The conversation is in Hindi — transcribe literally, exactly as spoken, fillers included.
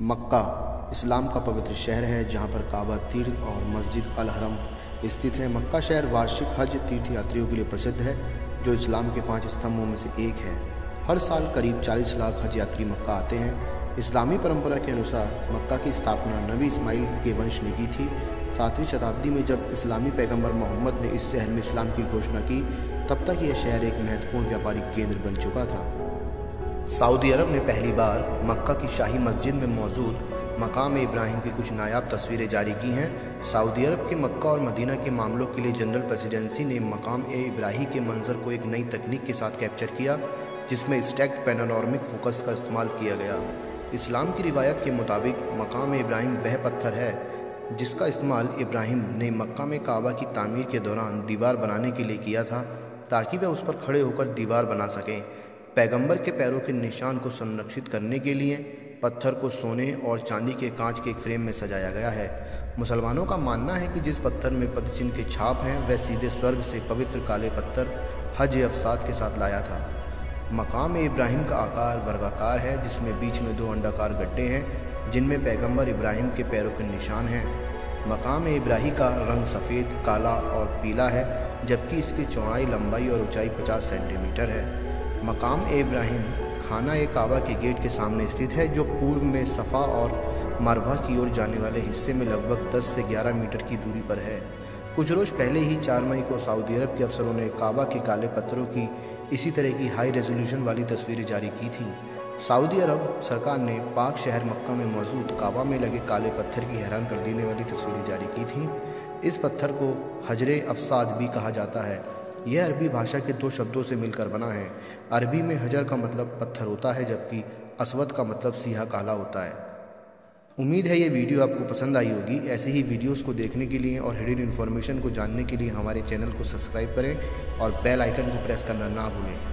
मक्का इस्लाम का पवित्र शहर है जहाँ पर काबा तीर्थ और मस्जिद अल हराम स्थित है। मक्का शहर वार्षिक हज तीर्थ यात्रियों के लिए प्रसिद्ध है जो इस्लाम के पांच स्तंभों में से एक है। हर साल करीब चालीस लाख हज यात्री मक्का आते हैं। इस्लामी परंपरा के अनुसार मक्का की स्थापना नबी इस्माइल के वंश ने की थी। सातवीं शताब्दी में जब इस्लामी पैगंबर मोहम्मद ने इस शहर में इस्लाम की घोषणा की, तब तक यह शहर एक महत्वपूर्ण व्यापारिक केंद्र बन चुका था। सऊदी अरब ने पहली बार मक्का की शाही मस्जिद में मौजूद मकाम इब्राहिम की कुछ नायाब तस्वीरें जारी की हैं। सऊदी अरब के मक्का और मदीना के मामलों के लिए जनरल प्रेसिडेंसी ने मकाम इब्राहिम के मंजर को एक नई तकनीक के साथ कैप्चर किया, जिसमें स्टैक्ड पैनोरमिक फोकस का इस्तेमाल किया गया। इस्लाम की रिवायत के मुताबिक मकाम इब्राहिम वह पत्थर है जिसका इस्तेमाल इब्राहिम ने मक्का में काबा की तामीर के दौरान दीवार बनाने के लिए किया था, ताकि वह उस पर खड़े होकर दीवार बना सकें। पैगंबर के पैरों के निशान को संरक्षित करने के लिए पत्थर को सोने और चांदी के कांच के एक फ्रेम में सजाया गया है। मुसलमानों का मानना है कि जिस पत्थर में पदचिन्ह के छाप हैं, वह सीधे स्वर्ग से पवित्र काले पत्थर हजर-ए-अफसाद के साथ लाया था। मकाम इब्राहिम का आकार वर्गाकार है, जिसमें बीच में दो अंडाकार गड्ढे हैं जिनमें पैगंबर इब्राहिम के पैरों के निशान हैं। मकाम इब्राहिम का रंग सफ़ेद, काला और पीला है, जबकि इसकी चौड़ाई, लंबाई और ऊंचाई पचास सेंटीमीटर है। मकाम इब्राहिम खाना ए काबा के गेट के सामने स्थित है, जो पूर्व में सफा और मारवा की ओर जाने वाले हिस्से में लगभग दस से ग्यारह मीटर की दूरी पर है। कुछ रोज पहले ही चार मई को सऊदी अरब के अफसरों ने काबा के काले पत्थरों की इसी तरह की हाई रेजोल्यूशन वाली तस्वीरें जारी की थीं। सऊदी अरब सरकार ने पाक शहर मक्का में मौजूद काबा में लगे काले पत्थर की हैरान कर देने वाली तस्वीरें जारी की थीं। इस पत्थर को हजर-ए-अफसाद भी कहा जाता है। यह अरबी भाषा के दो शब्दों से मिलकर बना है। अरबी में हजर का मतलब पत्थर होता है, जबकि असवद का मतलब सीहा काला होता है। उम्मीद है ये वीडियो आपको पसंद आई होगी। ऐसे ही वीडियोस को देखने के लिए और हिडन इन्फॉर्मेशन को जानने के लिए हमारे चैनल को सब्सक्राइब करें और बेल आइकन को प्रेस करना ना भूलें।